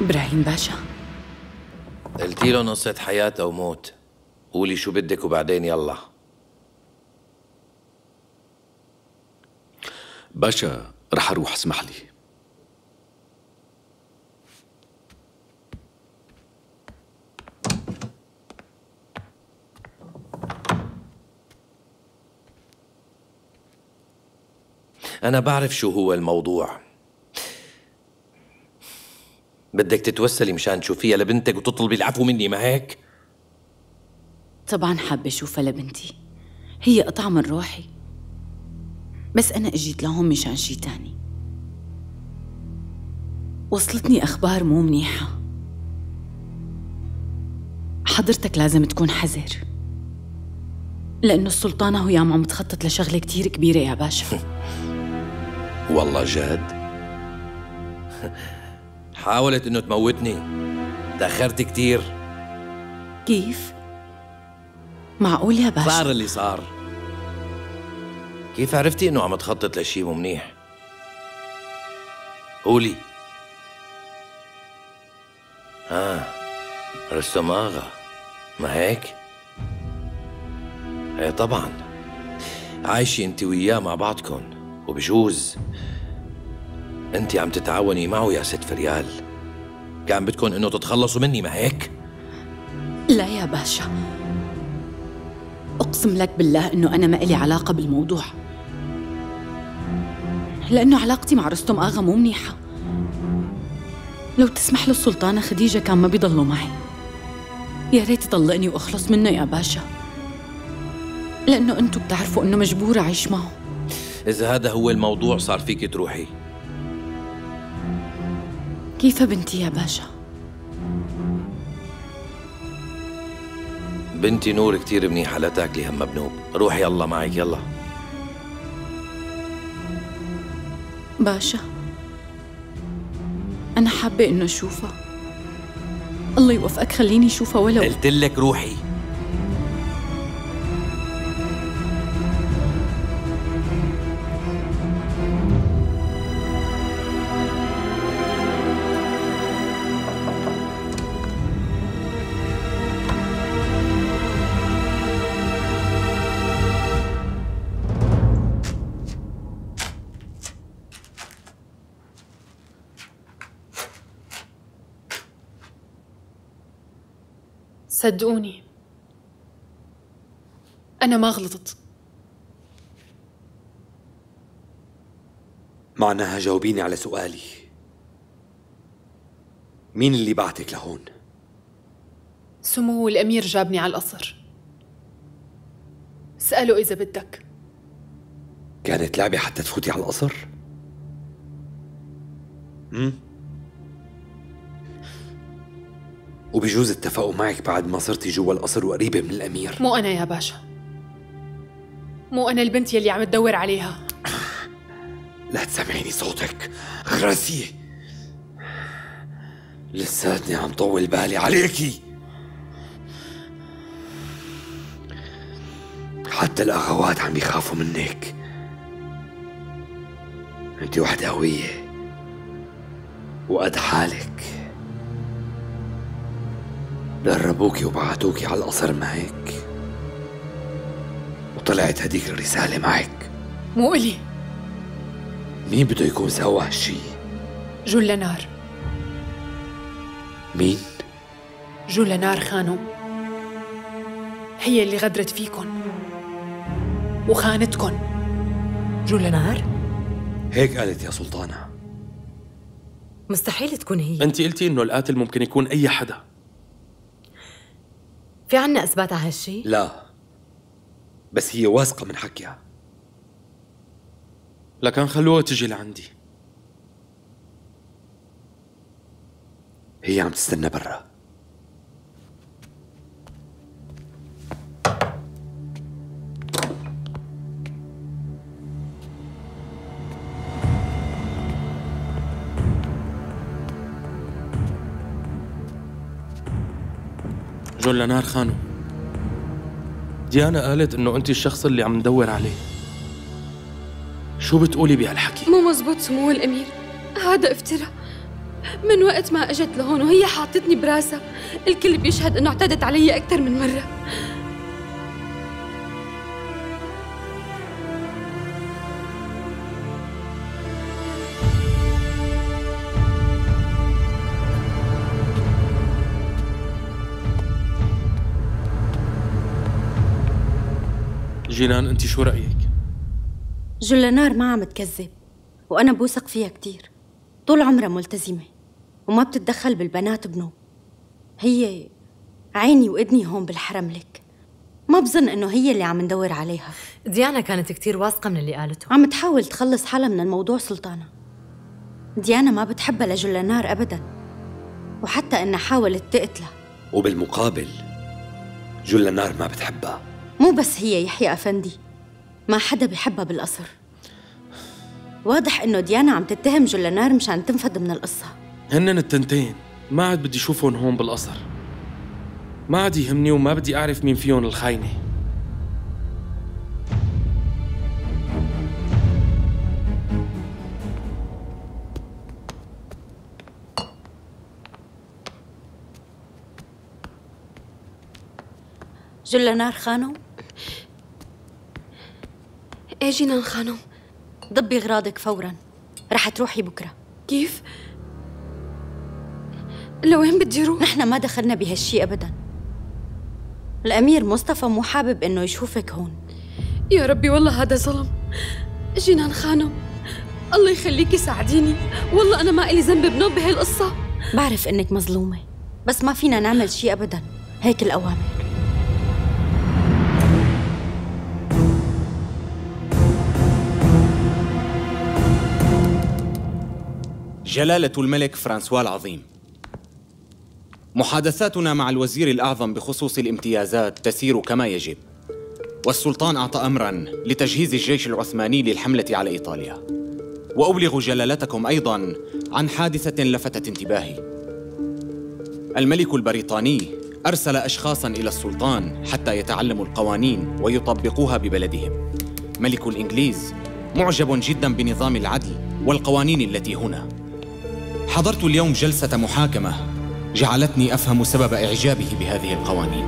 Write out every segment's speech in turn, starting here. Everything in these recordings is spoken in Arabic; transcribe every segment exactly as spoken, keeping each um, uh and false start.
إبراهيم باشا، قلتي له نصة حياة أو موت، قولي شو بدك وبعدين يلا. باشا رح أروح، اسمح لي. أنا بعرف شو هو الموضوع. بدك تتوسلي مشان تشوفيها لبنتك وتطلبي العفو مني، ما هيك؟ طبعا حابة أشوفها لبنتي، هي قطعة من روحي، بس أنا إجيت لهون مشان شي تاني. وصلتني أخبار مو منيحة، حضرتك لازم تكون حذر، لأنه السلطانة هو ياما عم تخطط لشغلة كتير كبيرة يا باشا. والله جاد؟ حاولت إنه تموتني، تأخرت كتير. كيف؟ معقول يا باشا؟ صار اللي صار. كيف عرفتي إنه عم تخطط لشي مو منيح؟ قولي. آه، رستم أغا، ما هيك؟ إيه طبعاً، عايشة أنت وياه مع بعضكن، وبجوز أنت عم تتعاوني معه يا ست فريال. كان بدكن إنه تتخلصوا مني، ما هيك؟ لا يا باشا، أقسم لك بالله إنه أنا ما إلي علاقة بالموضوع، لأنه علاقتي مع رستم أغا مو منيحة. لو تسمح له السلطانة خديجة كان ما بيضلوا معي. يا ريت يطلقني وأخلص منه يا باشا، لأنه أنتم بتعرفوا إنه مجبورة أعيش معه. إذا هذا هو الموضوع صار فيكي تروحي. كيف بنتي يا باشا؟ بنتي نور كتير منيحة، لا تاكلي هم بنوب، روحي يلا معك يلا. باشا أنا حابة إنه أشوفها، الله يوفقك خليني أشوفها ولو. قلتلك روحي. صدقوني أنا ما غلطت. معناها جاوبيني على سؤالي، مين اللي بعتك لهون؟ سمو الأمير جابني على القصر، اسأله إذا بدك. كانت لعبة حتى تفوتي على القصر؟ امم وبجوز اتفقوا معك بعد ما صرتي جوا القصر وقريبة من الأمير. مو أنا يا باشا، مو أنا البنت يلي عم تدور عليها. لا تسمعيني صوتك، غرسي. لساتني عم طول بالي عليكي. حتى الأغوات عم يخافوا منك، أنت وحدة قوية وقد حالك. دربوكي وبعتوكي على القصر، ما هيك؟ وطلعت هديك الرسالة معك. مو إلي. مين بده يكون سوى هالشي؟ جولنار. مين؟ جولنار خانم، هي اللي غدرت فيكن وخانتكن. جولنار؟ هيك قالت يا سلطانة. مستحيل تكون هي. أنت قلتي إنه القاتل ممكن يكون أي حدا، في عنا إثبات على هالشي؟ لا، بس هي واثقة من حكيها. لكن خلوها تجي لعندي. هي عم تستنى برا. جولنار خانم، ديانا قالت انه انت الشخص اللي عم ندور عليه. شو بتقولي بهالحكي؟ مو مزبوط سمو الامير، هذا افتراء. من وقت ما اجت لهون وهي حاطتني براسها الكل بيشهد انه اعتدت علي اكثر من مره. جنان انت شو رايك؟ جولنار ما عم تكذب وانا بوثق فيها كثير، طول عمرها ملتزمه وما بتتدخل بالبنات بنو. هي عيني واذني هون بالحرم لك، ما بظن انه هي اللي عم ندور عليها. ديانا كانت كثير واثقه من اللي قالته، عم تحاول تخلص حالها من الموضوع سلطانه. ديانا ما بتحبها لجولنار ابدا، وحتى انها حاولت تقتلها. وبالمقابل جولنار ما بتحبها، مو بس هي يحيى أفندي، ما حدا بيحبها بالقصر. واضح إنه ديانا عم تتهم جلنار مشان تنفد من القصة. هنن التنتين ما عاد بدي شوفهم هون بالقصر، ما عاد يهمني وما بدي أعرف مين فيهم الخاينة. جلنار خانم. ايه جنان خانم. ضبي اغراضك فورا، رح تروحي بكره. كيف؟ لوين بدي روح؟ نحن ما دخلنا بهالشي ابدا، الامير مصطفى مو حابب انه يشوفك هون. يا ربي والله هذا ظلم. جنان خانم الله يخليكي ساعديني، والله انا ما الي ذنب بنوب بهالقصه. بعرف انك مظلومه بس ما فينا نعمل شي ابدا، هيك الاوامر. جلالة الملك فرانسوال العظيم، محادثاتنا مع الوزير الأعظم بخصوص الامتيازات تسير كما يجب، والسلطان أعطى أمراً لتجهيز الجيش العثماني للحملة على إيطاليا. وأبلغ جلالتكم أيضاً عن حادثة لفتت انتباهي. الملك البريطاني أرسل أشخاصاً إلى السلطان حتى يتعلموا القوانين ويطبقوها ببلدهم. ملك الإنجليز معجب جداً بنظام العدل والقوانين التي هنا. حضرت اليوم جلسة محاكمة جعلتني أفهم سبب إعجابه بهذه القوانين.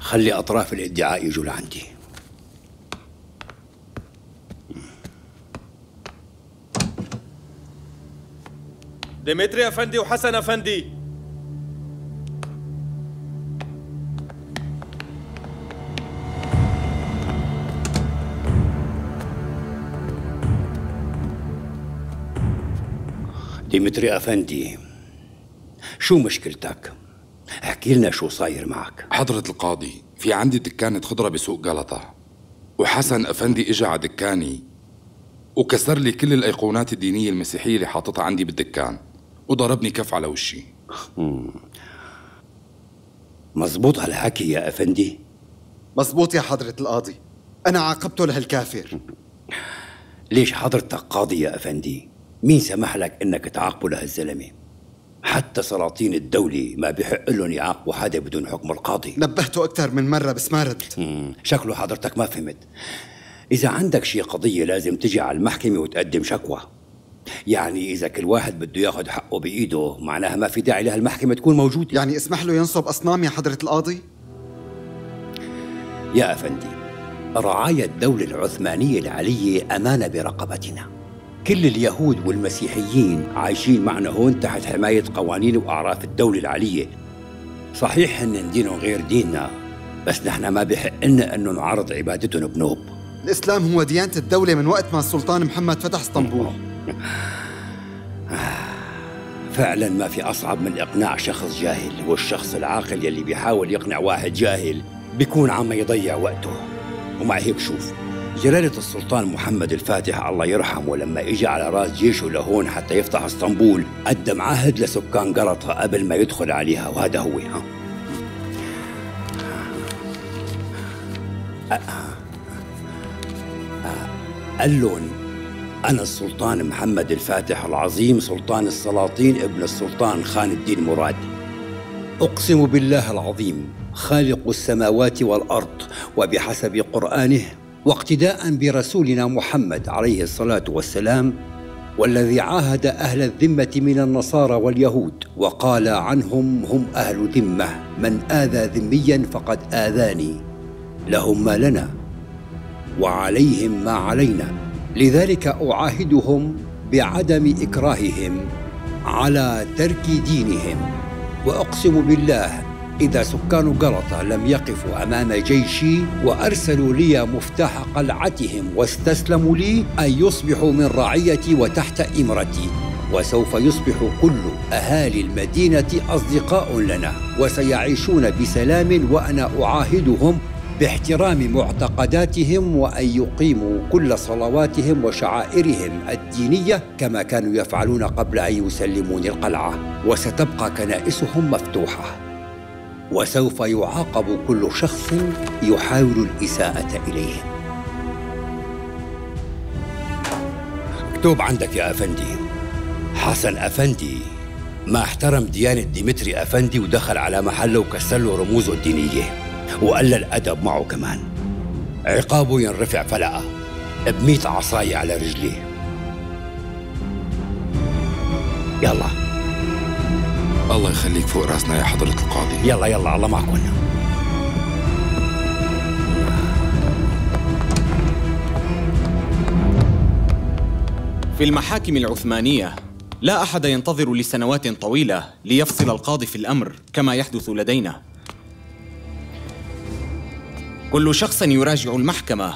خلي أطراف الادعاء يجوا لعندي. ديمتري أفندي وحسن أفندي، ديمتري أفندي شو مشكلتك؟ احكي لنا شو صاير معك. حضرة القاضي، في عندي دكانة خضرة بسوق جلطة، وحسن أفندي إجا على دكاني وكسر لي كل الأيقونات الدينية المسيحية اللي حاططها عندي بالدكان، وضربني كف على وشي. مزبوط هالحكي يا أفندي؟ مزبوط يا حضرة القاضي، أنا عاقبته لهالكافر. ليش حضرتك قاضي يا أفندي؟ مين سمح لك انك تعاقبه لهالزلمه؟ حتى سلاطين الدوله ما بحق لهم يعاقبوا حدا بدون حكم القاضي. نبهته اكثر من مره بس ما رد. شكله حضرتك ما فهمت. اذا عندك شي قضيه لازم تجي على المحكمه وتقدم شكوى. يعني اذا كل واحد بده ياخذ حقه بايده معناها ما في داعي لهالمحكمه تكون موجوده. يعني اسمح له ينصب اصنام يا حضره القاضي؟ يا افندي، رعايا الدوله العثمانيه العليه امانه برقبتنا. كل اليهود والمسيحيين عايشين معنا هون تحت حماية قوانين وأعراف الدولة العلية. صحيح إن دينهم غير ديننا، بس نحن ما بحق لنا إنه نعرض عبادتهم بنوب. الإسلام هو ديانة الدولة من وقت ما السلطان محمد فتح اسطنبول. فعلاً ما في أصعب من إقناع شخص جاهل، والشخص العاقل يلي بيحاول يقنع واحد جاهل بيكون عم يضيع وقته. ومع هيك شوف، جلالة السلطان محمد الفاتح الله يرحمه لما اجى على راس جيشه لهون حتى يفتح اسطنبول قدم عهد لسكان جلطة قبل ما يدخل عليها، وهذا هو. ها أه. أه. قال لهم أنا السلطان محمد الفاتح العظيم سلطان السلاطين ابن السلطان خان الدين مراد، أقسم بالله العظيم خالق السماوات والأرض وبحسب قرآنه واقتداء برسولنا محمد عليه الصلاة والسلام، والذي عاهد أهل الذمة من النصارى واليهود وقال عنهم: هم أهل ذمة، من آذى ذميا فقد آذاني، لهم ما لنا وعليهم ما علينا. لذلك أعاهدهم بعدم إكراههم على ترك دينهم، وأقسم بالله إذا سكان جلطة لم يقفوا أمام جيشي وأرسلوا لي مفتاح قلعتهم واستسلموا لي أن يصبحوا من رعيتي وتحت إمرتي، وسوف يصبح كل أهالي المدينة أصدقاء لنا وسيعيشون بسلام، وأنا أعاهدهم باحترام معتقداتهم وأن يقيموا كل صلواتهم وشعائرهم الدينية كما كانوا يفعلون قبل أن يسلموني القلعة، وستبقى كنائسهم مفتوحة، وسوف يعاقب كل شخص يحاول الإساءة إليهم. مكتوب عندك يا أفندي. حسن أفندي ما احترم ديانة ديمتري أفندي ودخل على محله وكسر له رموزه الدينية وقل الأدب معه كمان. عقابه ينرفع فلقة بميت عصاية على رجليه. يلا الله يخليك فوق راسنا يا حضرة القاضي. يلا يلا الله معكم. في المحاكم العثمانية لا أحد ينتظر لسنوات طويلة ليفصل القاضي في الأمر كما يحدث لدينا. كل شخص يراجع المحكمة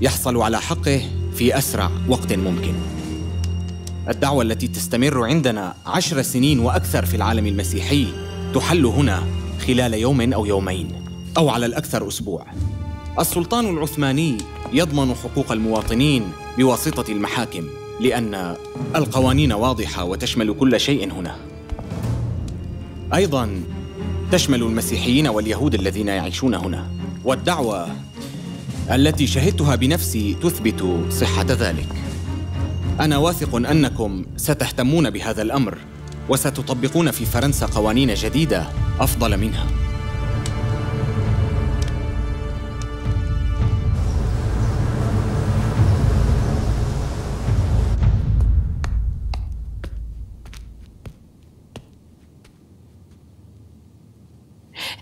يحصل على حقه في أسرع وقت ممكن. الدعوة التي تستمر عندنا عشر سنين وأكثر في العالم المسيحي تحل هنا خلال يوم أو يومين أو على الأكثر أسبوع. السلطان العثماني يضمن حقوق المواطنين بواسطة المحاكم لأن القوانين واضحة وتشمل كل شيء هنا. أيضاً تشمل المسيحيين واليهود الذين يعيشون هنا، والدعوة التي شهدتها بنفسي تثبت صحة ذلك. أنا واثق أنكم ستهتمون بهذا الأمر وستطبقون في فرنسا قوانين جديدة أفضل منها.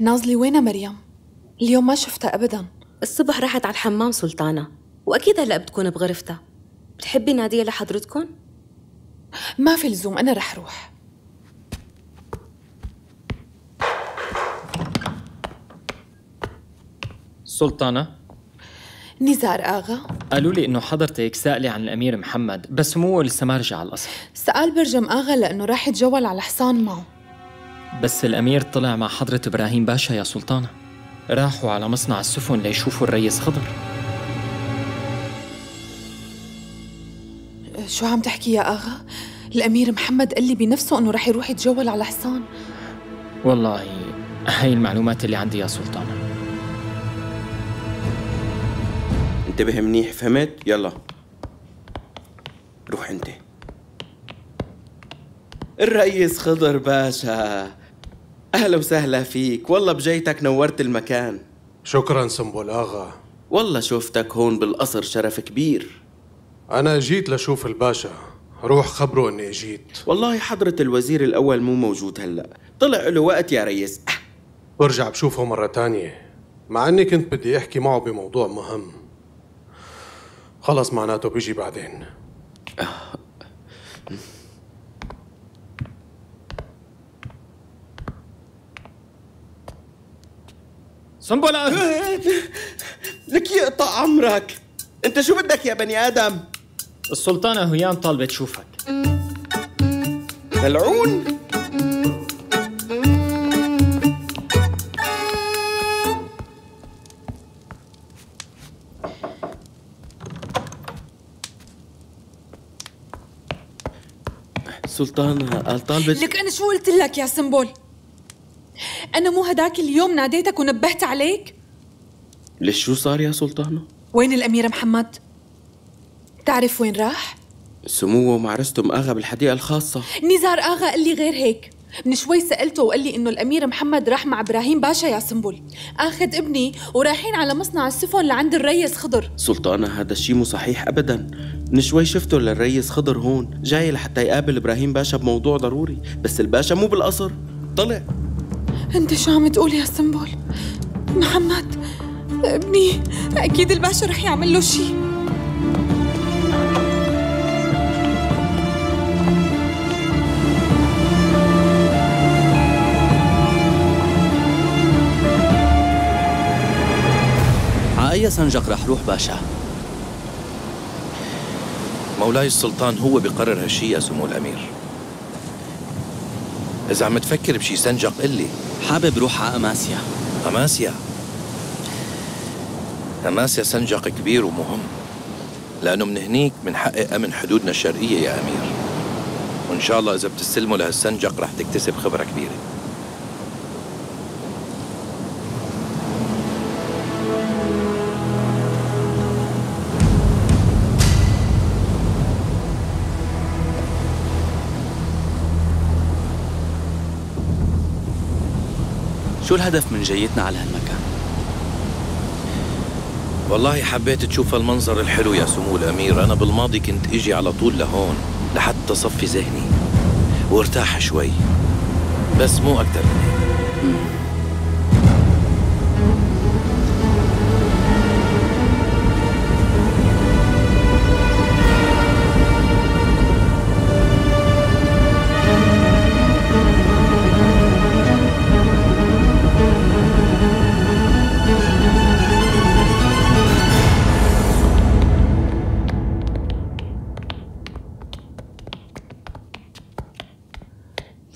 نازلي وين مريم؟ اليوم ما شفتها أبداً. الصبح راحت على الحمام سلطانة، وأكيد هلأ بتكون بغرفتها. بتحبي نادية لحضرتكم؟ ما في لزوم، أنا رح روح. سلطانة؟ نزار آغا قالوا لي إنه حضرتك سألي عن الأمير محمد، بس مو لسه ما رجع على الأصل. سأل برجم آغا لأنه راح يتجول على حصان معه. بس الأمير طلع مع حضرة إبراهيم باشا يا سلطانة، راحوا على مصنع السفن ليشوفوا الريس خضر. شو عم تحكي يا آغا؟ الأمير محمد قال لي بنفسه إنه رح يروح يتجول على حصان. والله هاي المعلومات اللي عندي يا سلطانة. انتبه منيح، فهمت؟ يلا روح أنت. الرئيس خضر باشا أهلا وسهلا فيك، والله بجيتك نورت المكان. شكرا سنبول آغا، والله شوفتك هون بالقصر شرف كبير. أنا جيت لشوف الباشا، روح خبره إني جيت. والله حضرة الوزير الأول مو موجود هلأ، طلع له وقت يا ريس. برجع بشوفه مرة تانية، مع إني كنت بدي أحكي معه بموضوع مهم. خلص معناته بيجي بعدين. سنبولة لك يقطع عمرك، أنت شو بدك يا بني آدم؟ السلطانة هيام طالبة تشوفك. ملعون؟ سلطانة قال طالبة. لك أنا شو قلت لك يا سنبول؟ أنا مو هداك اليوم ناديتك ونبهت عليك؟ ليش شو صار يا سلطانة؟ وين الأمير محمد؟ تعرف وين راح؟ سموه مع رستم أغا بالحديقة الخاصة. نزار أغا قال لي غير هيك، من شوي سألته وقال لي إنه الأمير محمد راح مع إبراهيم باشا يا سنبول آخذ ابني ورايحين على مصنع السفن لعند الريس خضر. سلطانة هذا الشيء مو صحيح أبداً، من شوي شفته للريس خضر هون جاي لحتى يقابل إبراهيم باشا بموضوع ضروري، بس الباشا مو بالقصر طلع. أنت شو عم تقول يا سنبول؟ محمد ابني أكيد الباشا رح يعمل له شيء. أي سنجق رح روح باشا؟ مولاي السلطان هو بقرر هالشي يا سمو الأمير. إذا عم تفكر بشي سنجق قلي. حابب روح على أماسيا. أماسيا؟ أماسيا سنجق كبير ومهم، لأنه من هنيك بنحقق أمن حدودنا الشرقية يا أمير، وإن شاء الله إذا بتستلموا لهالسنجق رح تكتسب خبرة كبيرة. شو الهدف من جيتنا على هالمكان؟ والله حبيت تشوف المنظر الحلو يا سمو الأمير. أنا بالماضي كنت إجي على طول لهون لحتى صفي ذهني وارتاح شوي، بس مو أكتر من هيك.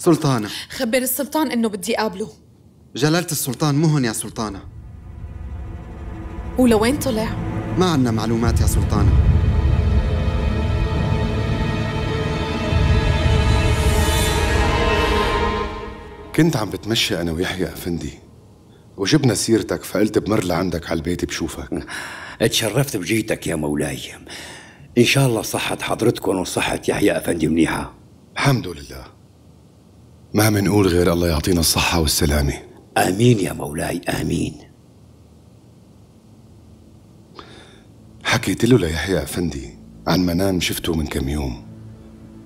سلطانة، خبر السلطان إنه بدي قابله. جلالة السلطان مو هون يا سلطانة. ولوين طلع؟ ما عندنا معلومات يا سلطانة. كنت عم بتمشى أنا ويحيى أفندي وجبنا سيرتك، فقلت بمر لعندك على البيت بشوفك. اتشرفت بجيتك يا مولاي. إن شاء الله صحة حضرتكم وصحة يحيى أفندي منيحة. الحمد لله، ما منقول غير الله يعطينا الصحة والسلامة. آمين يا مولاي آمين. حكيت له ليحيى أفندي عن منام شفته من كم يوم،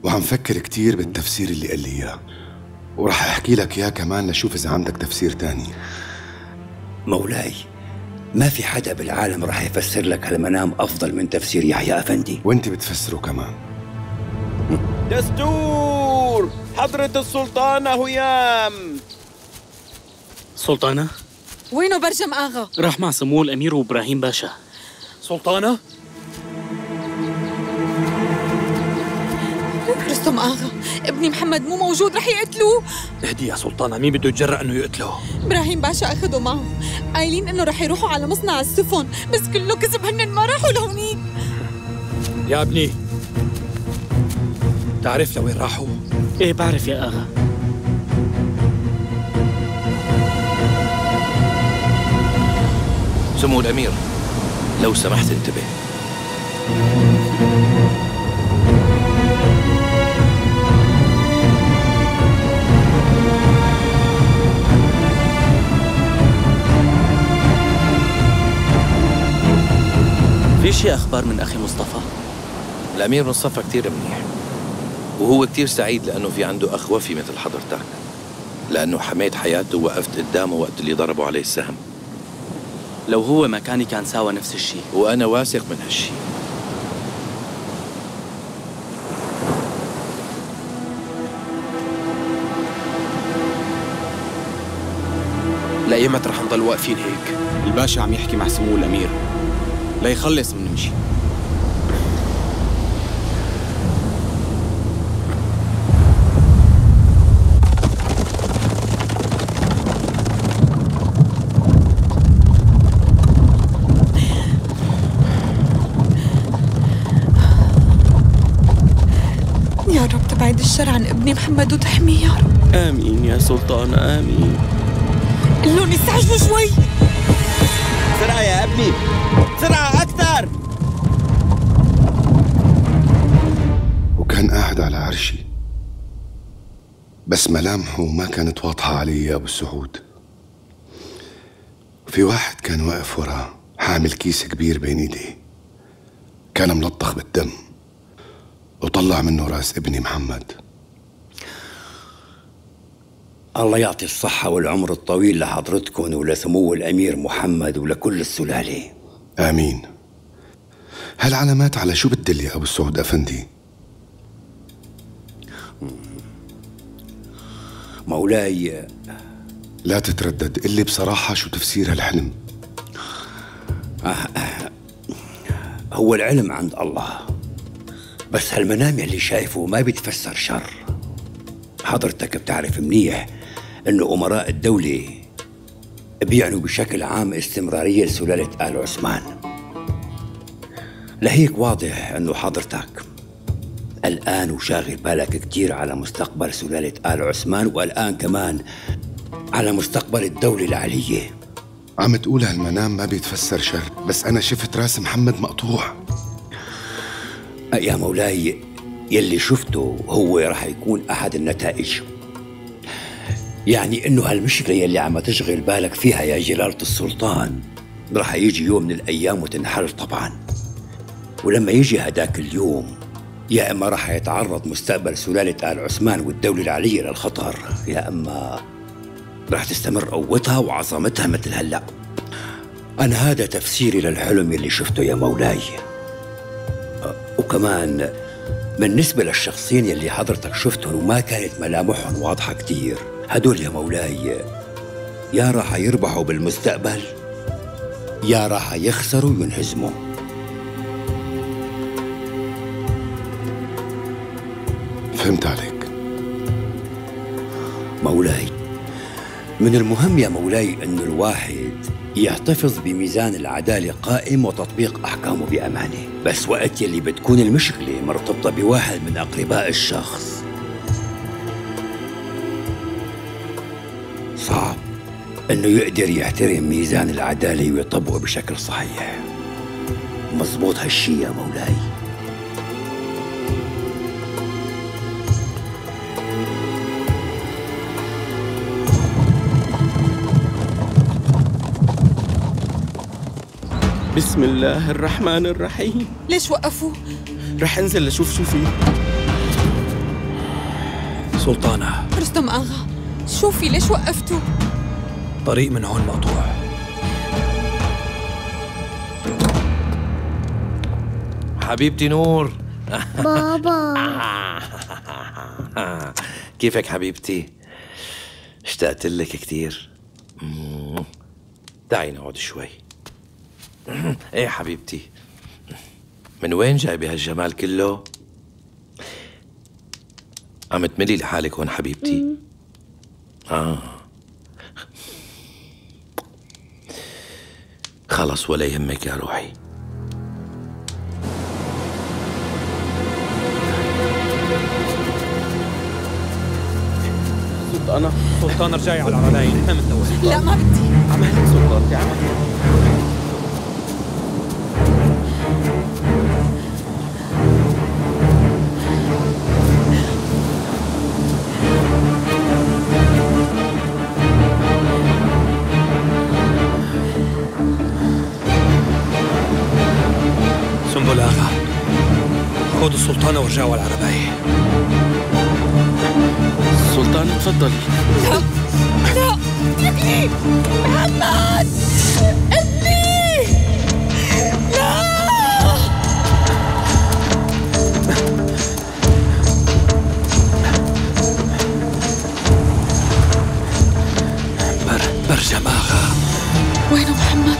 وعم فكر كتير بالتفسير اللي قال لي إياه، ورح أحكي لك إياه كمان لشوف إذا عندك تفسير تاني. مولاي ما في حدا بالعالم رح يفسر لك هالمنام أفضل من تفسير يحيى أفندي، وأنت بتفسره كمان. دستور حضرة السلطانة هيام. سلطانة؟ وينه برجم آغا؟ راح مع سمو الأمير وإبراهيم باشا. سلطانة؟ رستم آغا، ابني محمد مو موجود، رح يقتلوه. اهدي يا سلطانة، مين بده يتجرأ إنه يقتله؟ إبراهيم باشا أخذه معه، قايلين إنه رح يروحوا على مصنع السفن، بس كله كذب، هن ما راحوا لهونيك. يا ابني تعرف لوين راحوا؟ ايه بعرف يا اغا. سمو الامير لو سمحت انتبه. في شي اخبار من اخي مصطفى؟ الامير مصطفى كتير منيح، وهو كتير سعيد لأنه في عنده أخ وفي مثل حضرتك، لأنه حميت حياته ووقفت قدامه وقت اللي ضربوا عليه السهم. لو هو مكاني كان ساوى نفس الشيء، وأنا واثق من هالشيء. لأيمت رح نضل واقفين هيك؟ الباشا عم يحكي مع سمو الأمير ليخلص من نمشي. بعيد الشر عن ابني محمد وتحميه يا رب. آمين يا سلطان آمين. قل لهم يستعجلوا شوي. بسرعة يا ابني، بسرعة أكثر. وكان قاعد على عرشي بس ملامحه ما كانت واضحة علي يا أبو السعود. في واحد كان واقف وراه حامل كيس كبير بين ايديه، كان ملطخ بالدم، وطلع منه راس ابني محمد. الله يعطي الصحة والعمر الطويل لحضرتكم ولسمو الأمير محمد ولكل السلالة. آمين. هالعلامات على شو بتدل يا أبو السعود أفندي؟ مولاي لا تتردد، قل لي بصراحة شو تفسير هالحلم. هو العلم عند الله، بس هالمنام اللي شايفه ما بيتفسر شر. حضرتك بتعرف منيح إنه أمراء الدولة بيعنوا بشكل عام استمرارية لسلالة آل عثمان، لهيك واضح إنه حضرتك الآن وشاغل بالك كتير على مستقبل سلالة آل عثمان، والآن كمان على مستقبل الدولة العلية. عم تقول هالمنام ما بيتفسر شر، بس أنا شفت راس محمد مقطوع. يا مولاي يلي شفته هو رح يكون أحد النتائج، يعني إنه هالمشكلة يلي عم تشغل بالك فيها يا جلالة السلطان رح يجي يوم من الأيام وتنحل طبعا، ولما يجي هداك اليوم يا إما رح يتعرض مستقبل سلالة آل عثمان والدولة العلية للخطر، يا إما رح تستمر قوتها وعظمتها مثل هلأ. أنا هذا تفسيري للحلم اللي شفته يا مولاي. وكمان بالنسبة للشخصين اللي حضرتك شفتهم وما كانت ملامحهم واضحة كتير، هدول يا مولاي يا راح يربحوا بالمستقبل يا راح يخسروا وينهزموا. فهمت عليك مولاي. من المهم يا مولاي أن الواحد يحتفظ بميزان العدالة قائم وتطبيق أحكامه بأمانة، بس وقت يلي بتكون المشكلة مرتبطة بواحد من أقرباء الشخص صعب أنه يقدر يحترم ميزان العدالة ويطبقه بشكل صحيح. مظبوط هالشي يا مولاي. بسم الله الرحمن الرحيم. ليش وقفوه؟ رح انزل لشوف شو فيه. سلطانة رستم أغا، شو في؟ ليش وقفتوه؟ طريق من هون مقطوع. حبيبتي نور. بابا كيفك حبيبتي؟ اشتقت لك كثير. تعي نقعد شوي. ايه حبيبتي، من وين جايبه هالجمال كله؟ عم تملي لحالك هون حبيبتي؟ اه خلص ولا يهمك يا روحي. سلطانة سلطانة ارجعي على العرايين. لا ما بدي. عمالك سلطانتي عمالك. سنبول آغا خذوا السلطانة ورجعوا على العرباية. السلطانة تفضلي. لا لا ابني محمد، ابني لا. بر برجم آغا وينه محمد؟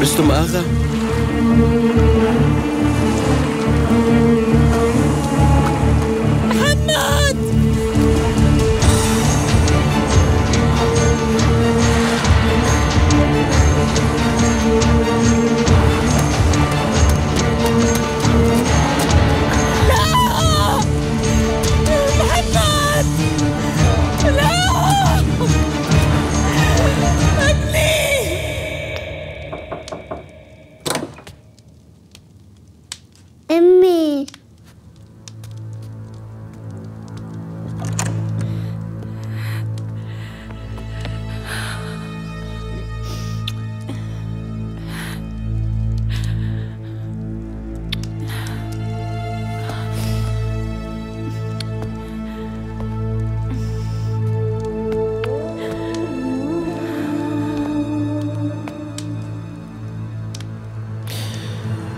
رستم أغا محمد. لا محمد.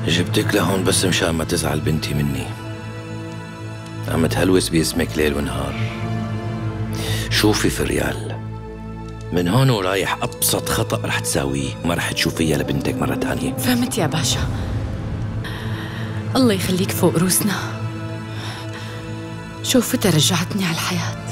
جبتك لهون بس مشان ما تزعل بنتي مني. عم تهلوس باسمك ليل ونهار. شوفي في الريال، من هون ورايح أبسط خطأ رح تساويه ما رح تشوفيه لبنتك مرة تانية. فهمت يا باشا، الله يخليك فوق روسنا. شوفتها رجعتني على الحياة.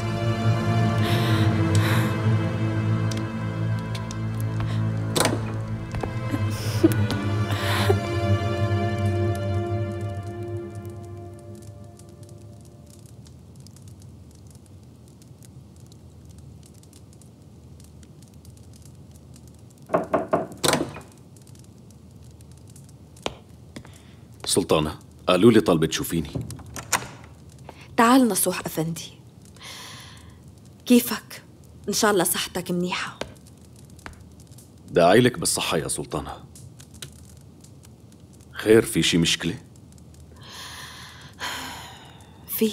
سلطانة، قالوا لي طالبة تشوفيني. تعال نصوح أفندي. كيفك؟ إن شاء الله صحتك منيحة. داعيلك بالصحة يا سلطانة. خير، في شي مشكلة؟ في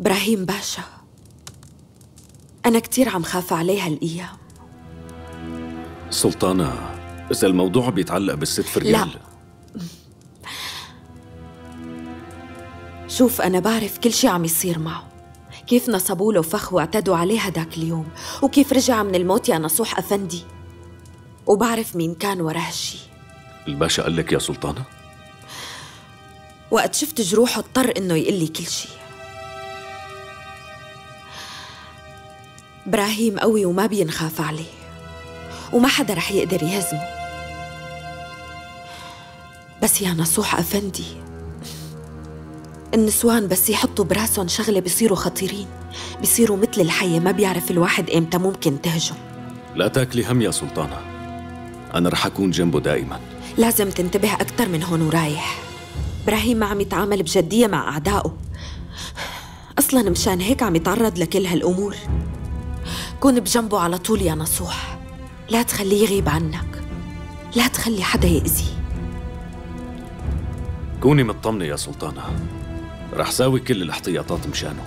إبراهيم باشا، أنا كتير عم خاف عليه هالأيام. سلطانة، إذا الموضوع بيتعلق بالست فريال. لا، شوف أنا بعرف كل شي عم يصير معه، كيف نصبوا له فخ واعتدوا عليه هداك اليوم، وكيف رجع من الموت يا نصوح أفندي، وبعرف مين كان وراه هالشي. الباشا قال لك يا سلطانة؟ وقت شفت جروحه اضطر إنه يقول لي كل شي. إبراهيم قوي وما بينخاف عليه، وما حدا رح يقدر يهزمه. بس يا نصوح أفندي، النسوان بس يحطوا براسهم شغلة بيصيروا خطيرين، بيصيروا مثل الحية، ما بيعرف الواحد إمتى ممكن تهجم. لا تاكلي هم يا سلطانة، أنا رح أكون جنبه دائما. لازم تنتبه أكتر من هون ورايح. إبراهيم ما عم يتعامل بجدية مع أعدائه أصلا، مشان هيك عم يتعرض لكل هالأمور. كون بجنبه على طول يا نصوح، لا تخليه يغيب عنك، لا تخلي حدا يأذيه. كوني مطمنة يا سلطانة، رح ساوي كل الاحتياطات مشانه.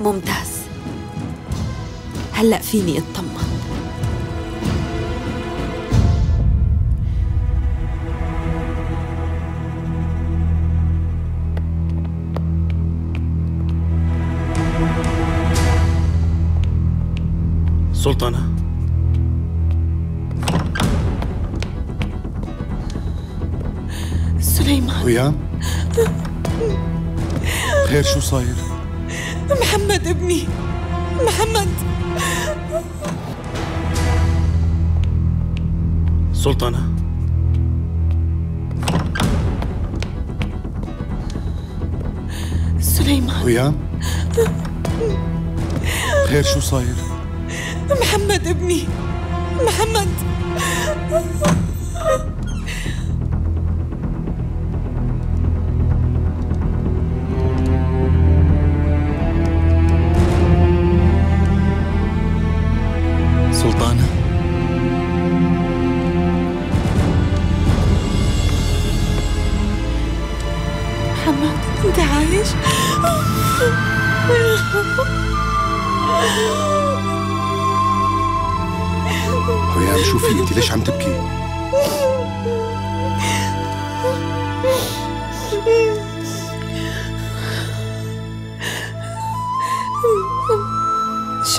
ممتاز، هلأ فيني اطمن. سلطانة، سليمان ويا، خير؟ شو صاير؟ محمد ابني، محمد. سلطانة، سليمان ويا، خير؟ شو صاير؟ محمد ابني، محمد. ويا، شو في؟ انت ليش عم تبكي؟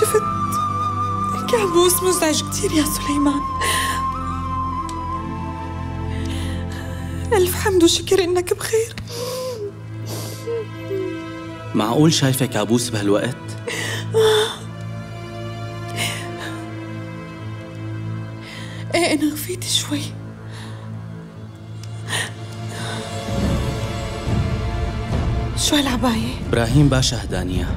شفت كابوس مزعج كثير يا سليمان. ألف حمد وشكر إنك بخير. معقول شايفة كابوس بهالوقت؟ ايه، أنا غفيت شوي. شو هالعباية؟ إبراهيم باشا هدانية.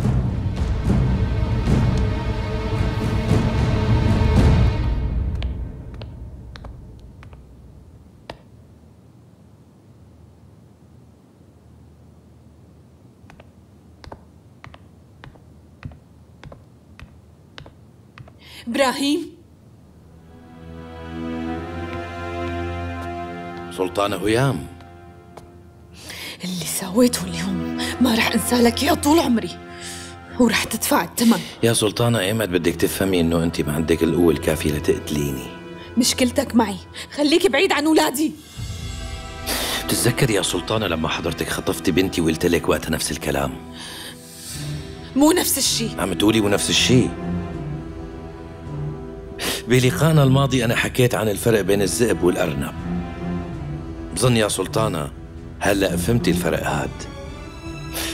إبراهيم. سلطانة هيام، اللي سويته اليوم ما رح انساه لك يا طول عمري، ورح تدفع الثمن. يا سلطانة، ايمت بدك تفهمي انه انت ما عندك القوة الكافية لتقتليني، مشكلتك معي، خليكي بعيد عن ولادي. بتتذكري يا سلطانة لما حضرتك خطفت بنتي وقلت لك وقتها نفس الكلام؟ مو نفس الشيء. عم تقولي مو نفس الشيء. بلقانا الماضي أنا حكيت عن الفرق بين الذئب والأرنب. بظن يا سلطانة هلأ فهمتي الفرق هاد.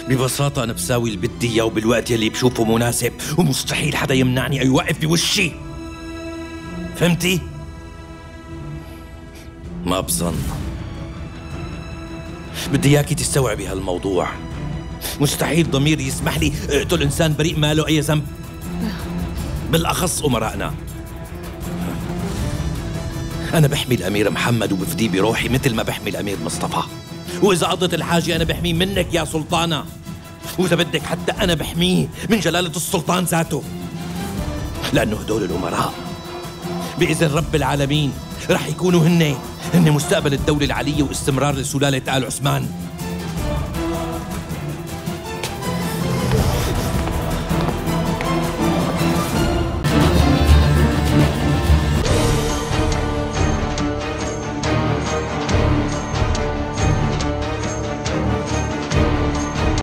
ببساطة أنا بساوي اللي بدي إياه وبالوقت يلي بشوفه مناسب، ومستحيل حدا يمنعني أو يوقف بوشي. فهمتي؟ ما بظن. بدي إياكي تستوعبي هالموضوع. مستحيل ضميري يسمح لي اقتل إنسان بريء ما له أي ذنب، بالأخص أمرائنا. أنا بحمي الأمير محمد وبفديه بروحي مثل ما بحمي الأمير مصطفى، وإذا قضت الحاجة أنا بحميه منك يا سلطانة، وإذا بدك حتى أنا بحميه من جلالة السلطان ذاته، لأنه هدول الأمراء بإذن رب العالمين رح يكونوا هن هن مستقبل الدولة العلية واستمرار لسلالة آل عثمان.